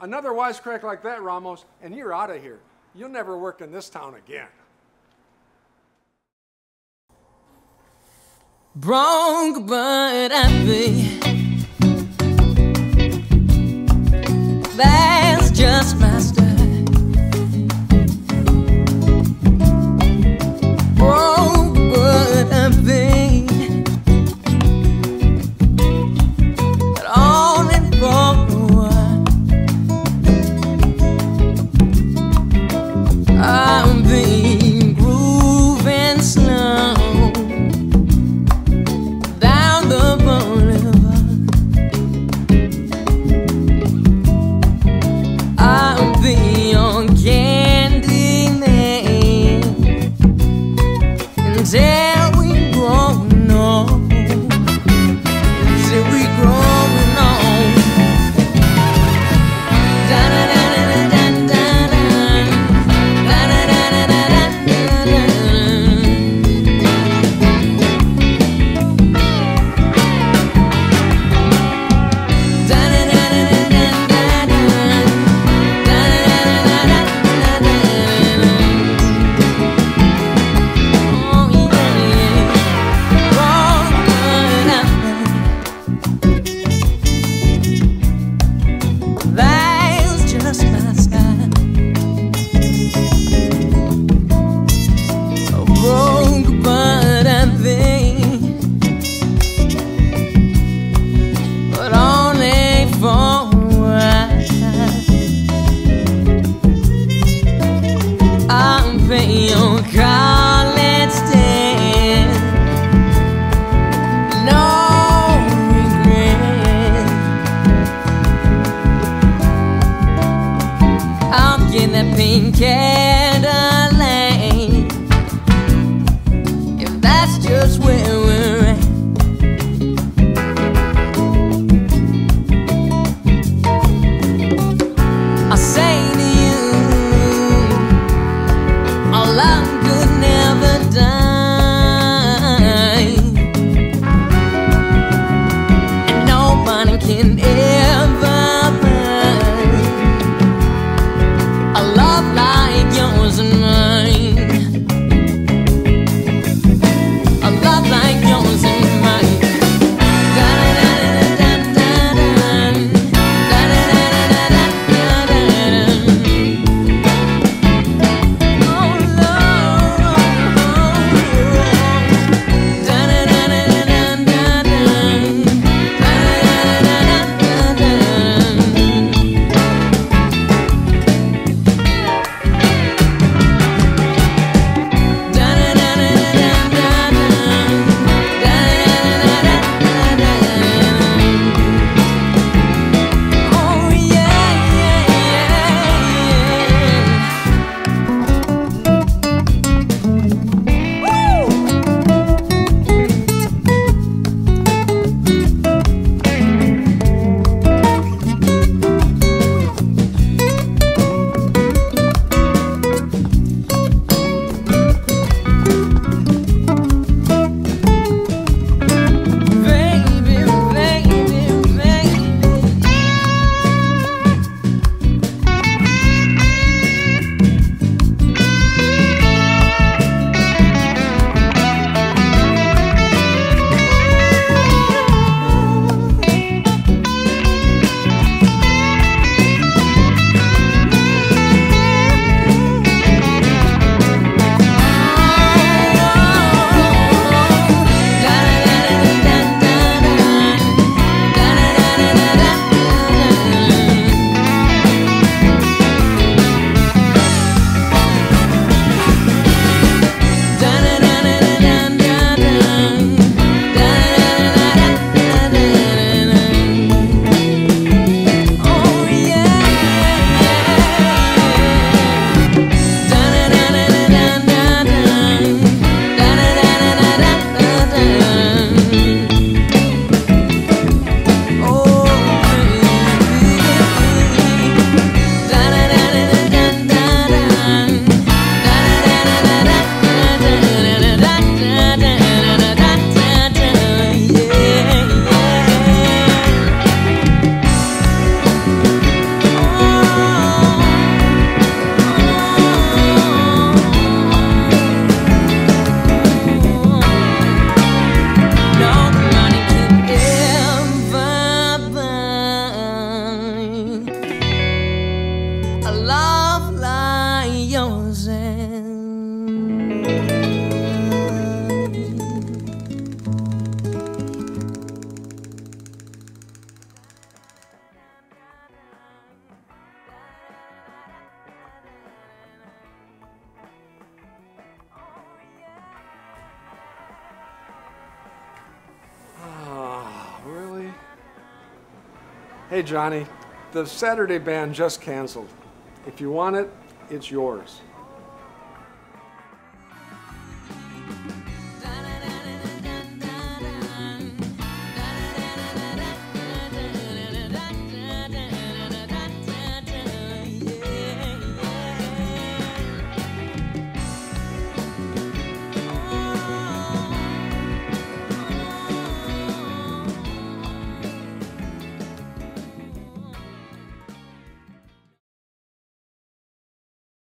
another wisecrack like that, Ramos, and you're out of here. You'll never work in this town again. Broke but happy. That's just my style. Broke but happy. But only for a while. I've been grooving slow down the boulevard. I'll be on Candy Lane until we grown up. Love life. Hey Johnny, the Saturday band just canceled. If you want it, it's yours.